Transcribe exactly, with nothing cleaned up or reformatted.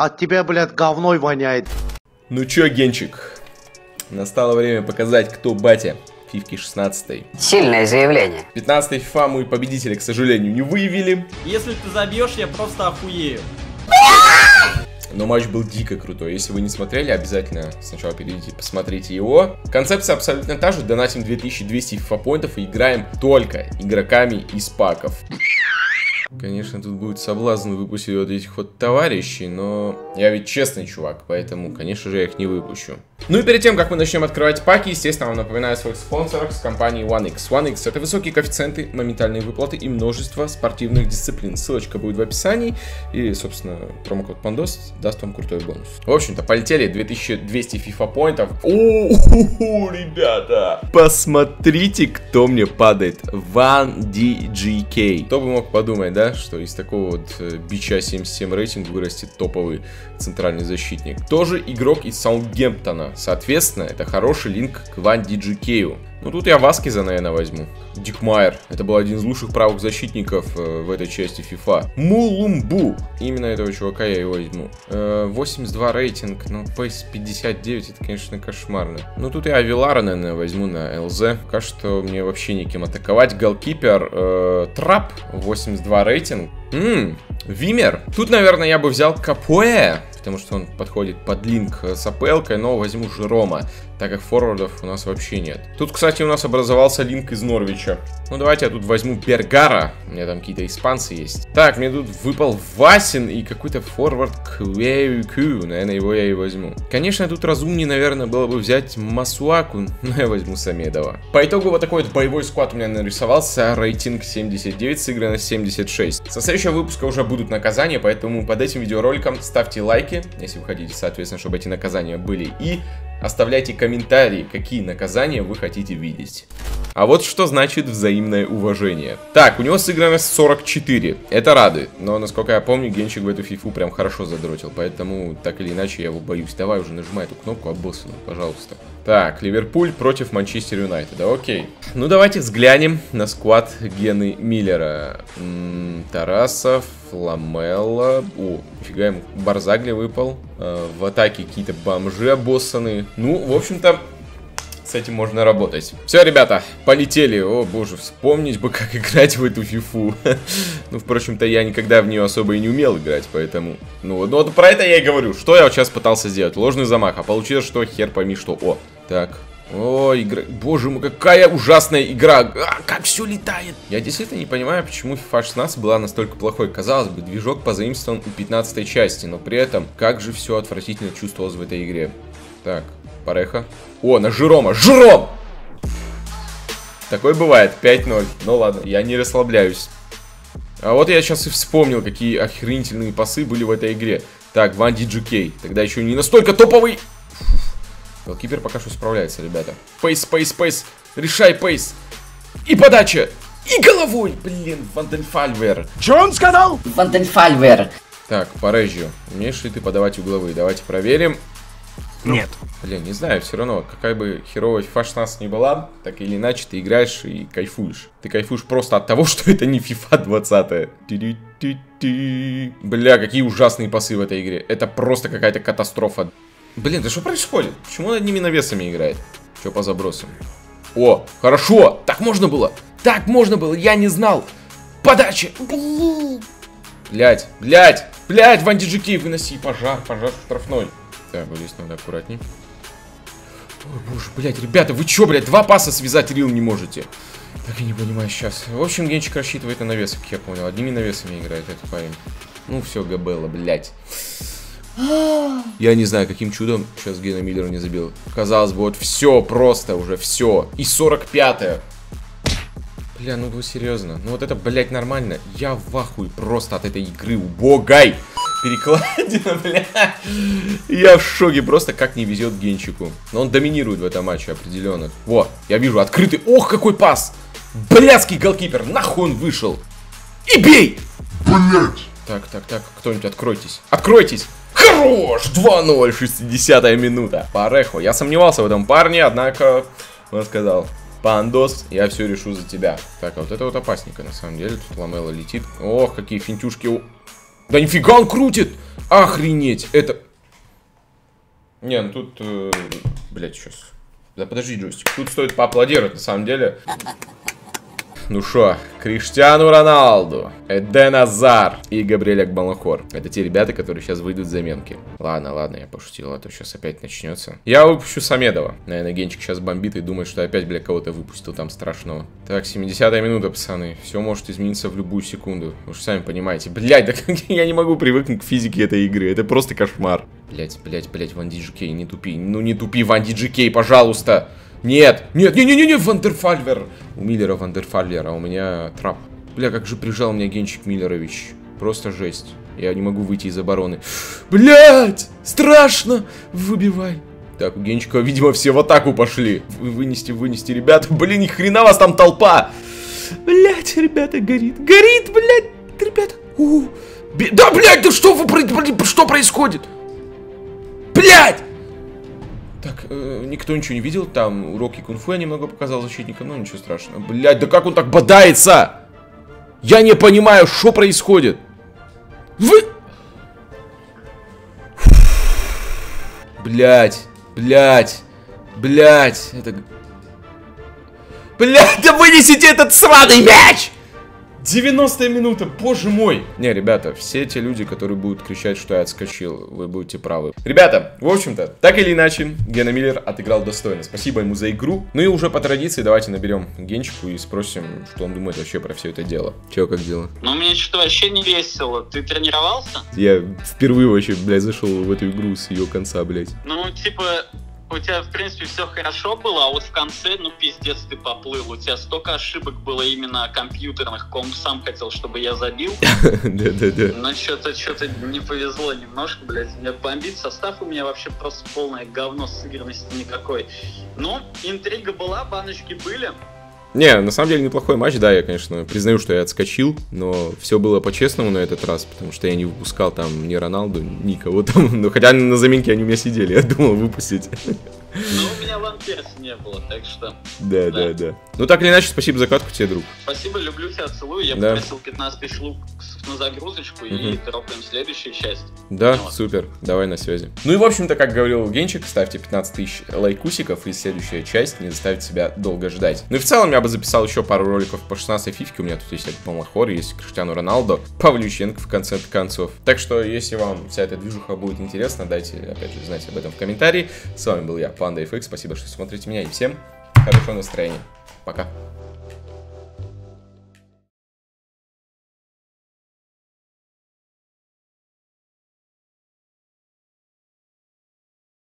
От тебя, блядь, говной воняет. Ну чё, Генчик, настало время показать, кто батя фифки шестнадцать. Сильное заявление. пятнадцатый FIFA мы победителя, к сожалению, не выявили. Если ты забьешь, я просто охуею. Но матч был дико крутой. Если вы не смотрели, обязательно сначала перейдите, посмотрите его. Концепция абсолютно та же. Донатим две тысячи двести фифа-поинтов и играем только игроками из паков. Конечно, тут будет соблазн выпустить вот этих вот товарищей, но я ведь честный чувак, поэтому, конечно же, я их не выпущу. Ну и перед тем, как мы начнем открывать паки, естественно, вам напоминаю о своих спонсорах с компанией OneX. OneX — это высокие коэффициенты, моментальные выплаты и множество спортивных дисциплин. Ссылочка будет в описании, и, собственно, промокод PANDOS даст вам крутой бонус. В общем-то, полетели две тысячи двести FIFA-поинтов. У-у-у, ребята! Посмотрите, кто мне падает. ван ди джи кей. Кто бы мог подумать, да? Да, что из такого вот бича семьдесят семь рейтинга вырастет топовый центральный защитник. Тоже игрок из Саутгемптона. Соответственно, это хороший линк к ван ди джи кей. Ну тут я Васкиза, наверное, возьму. Дик Майер. Это был один из лучших правых защитников э, в этой части FIFA. Мулумбу. Именно этого чувака я его возьму. Э, восемьдесят два рейтинг, но пейс пятьдесят девять, это, конечно, кошмарно. Ну тут я Авилара, наверное, возьму на ЛЗ. Пока что мне вообще неким атаковать. Голкипер э, Трап, восемьдесят два рейтинг. Ммм, Вимер. Тут, наверное, я бы взял Капоэ, потому что он подходит под линк с АПЛ-кой, но возьму Жерома, так как форвардов у нас вообще нет. Тут, кстати, у нас образовался линк из Норвича. Ну, давайте я тут возьму Бергара, у меня там какие-то испанцы есть. Так, мне тут выпал Васин и какой-то форвард Квейку, наверное, его я и возьму. Конечно, тут разумнее, наверное, было бы взять Масуаку, но я возьму Самедова. По итогу вот такой вот боевой склад у меня нарисовался, рейтинг семьдесят девять, сыграно семьдесят шесть. Со следующего выпуска уже будут наказания, поэтому под этим видеороликом ставьте лайки, если вы хотите, соответственно, чтобы эти наказания были. И оставляйте комментарии, какие наказания вы хотите видеть. А вот что значит взаимное уважение. Так, у него сыграно сорок четыре. Это радует. Но, насколько я помню, Генчик в эту фифу прям хорошо задротил. Поэтому, так или иначе, я его боюсь. Давай уже нажимай эту кнопку обоссанную, пожалуйста. Так, Ливерпуль против Манчестер Юнайтеда. Окей. Ну, давайте взглянем на склад Гены Миллера. М-м, Тарасов, Ламелла. О, нифига, ему Барзагли выпал. Э, в атаке какие-то бомжи обоссаны. Ну, в общем-то, с этим можно работать. Все, ребята, полетели. О, боже, вспомнить бы, как играть в эту фифу. Ну, впрочем-то, я никогда в нее особо и не умел играть, поэтому... Ну, вот, ну, вот про это я и говорю. Что я вот сейчас пытался сделать? Ложный замах. А получилось, что хер пойми что. О, так. О, игра... Боже мой, какая ужасная игра. А, как все летает. Я действительно не понимаю, почему фифа шестнадцать была настолько плохой. Казалось бы, движок позаимствован у пятнадцатой части, но при этом как же все отвратительно чувствовалось в этой игре. Так. Пареха. О, на Жерома. Жером! Такой бывает. пять ноль. Ну ладно, я не расслабляюсь. А вот я сейчас и вспомнил, какие охренительные пасы были в этой игре. Так, ван ди джи кей. Тогда еще не настолько топовый. Голкипер пока что справляется, ребята. Пейс, пейс, пейс. Решай, пейс. И подача. И головой. Блин, Ванденфальвер. Че он сказал? Ванденфальвер. Так, Парежью. Умеешь ли ты подавать угловые? Давайте проверим. Нет. Блин, не знаю, все равно, какая бы херовая фифа шестнадцать не была, так или иначе ты играешь и кайфуешь. Ты кайфуешь просто от того, что это не фифа двадцать. Бля, какие ужасные пасы в этой игре. Это просто какая-то катастрофа. Блин, да что происходит? Почему он одними навесами играет? Что по забросам? О, хорошо! Так можно было! Так можно было! Я не знал! Подача! Блять, блять, блять, ван ди джи кей, выноси! Пожар, пожар штрафной! Так, вот здесь надо аккуратней. Ой, боже, блядь, ребята, вы чё, блядь, два паса связать рил не можете? Так и не понимаю сейчас. В общем, Генчик рассчитывает на навес, как я понял. Одними навесами играет этот парень. Ну все, Габелла, блядь. Я не знаю, каким чудом сейчас Гена Миллера не забил. Казалось бы, вот все просто уже, все. И сорок пятое. Бля, ну вы серьезно? Ну вот это, блядь, нормально. Я в ахуе просто от этой игры убогай. Перекладина, бля. Я в шоке, просто как не везет Генчику. Но он доминирует в этом матче определенно. Во, я вижу открытый. Ох, какой пас! Блядский голкипер, нахуй он вышел. И бей! Блять! Так, так, так, кто-нибудь откройтесь. Откройтесь! Хорош! два ноль, шестидесятая минута. Парехо, я сомневался в этом парне, однако он сказал: Пандос, я все решу за тебя. Так, а вот это вот опасненько, на самом деле. Тут Ламелла летит. Ох, какие финтюшки у... Да нифига он крутит! Охренеть, это... Не, ну тут... Э, блять, сейчас. Да подожди, джойстик. Тут стоит поаплодировать, на самом деле. Ну шо, Криштиану Роналду, Эден Азар и Габриэль Акбаланхор. Это те ребята, которые сейчас выйдут в заменки. Ладно, ладно, я пошутил, а то сейчас опять начнется. Я выпущу Самедова. Наверное, Генчик сейчас бомбит и думает, что опять, бля, кого-то выпустил там страшного. Так, семидесятая минута, пацаны. Все может измениться в любую секунду. Вы же сами понимаете. Блять, да я не могу привыкнуть к физике этой игры. Это просто кошмар. Блять, блять, блять, Ван Диджикей, не тупи. Ну не тупи, Ван Диджикей, пожалуйста. Нет, нет, не, не, не, не, Вандерфальвер. У Миллера Вандерфальвер, а у меня трап. Бля, как же прижал меня Генчик Миллерович. Просто жесть. Я не могу выйти из обороны. Блять, страшно. Выбивай. Так, у Генчика, видимо, все в атаку пошли. Вынести, вынести, ребята. Блин, ни хрена вас там толпа. Блять, ребята, горит. Горит, блять, ребята. У -у. Да, блять, да что вы, что происходит? Блять! Так, э, никто ничего не видел, там уроки кунг-фу я немного показал защитника, но ничего страшного. Блядь, да как он так бодается? Я не понимаю, что происходит. Вы... Блядь, блядь, блядь, это... Блядь, да вынесите этот сраный мяч! девяностая минута, боже мой! Не, ребята, все те люди, которые будут кричать, что я отскочил, вы будете правы. Ребята, в общем-то, так или иначе, Гена Миллер отыграл достойно. Спасибо ему за игру. Ну и уже по традиции давайте наберем Генчику и спросим, что он думает вообще про все это дело. Че, как дело? Ну, мне что-то вообще не весело. Ты тренировался? Я впервые вообще, блядь, зашел в эту игру с ее конца, блядь. Ну, типа... У тебя, в принципе, все хорошо было, а вот в конце, ну, пиздец, ты поплыл. У тебя столько ошибок было именно компьютерных, ком сам хотел, чтобы я забил. Да-да-да. Но что-то, что-то не повезло немножко, блядь. Меня бомбит. Состав у меня вообще просто полное говно, сыгранности никакой. Ну, интрига была, баночки были. Не, на самом деле неплохой матч, да, я, конечно, признаю, что я отскочил, но все было по-честному на этот раз, потому что я не выпускал там ни Роналду, ни кого там, ну, хотя на заминке они у меня сидели, я думал выпустить. Ну, у меня Ван Перси не было, так что... Да, да, да, да. Ну, так или иначе, спасибо за катку тебе, друг. Спасибо, люблю тебя, целую, я да. Попросил пятнадцать тысяч луксов на загрузочку угу. И тропаем следующую часть. Да, ну, супер, давай на связи. Ну и, в общем-то, как говорил Генчик, ставьте пятнадцать тысяч лайкусиков, и следующая часть не заставит себя долго ждать. Ну и в целом, я бы записал еще пару роликов по шестнадцатой фифке, у меня тут есть Акбаланхор, есть Криштиану Роналду, Павлюченко в конце концов. Так что, если вам вся эта движуха будет интересна, дайте, опять же, знать об этом в комментарии. С вами был я, FandaFX, спасибо, что смотрите меня, и всем хорошего настроения. Пока.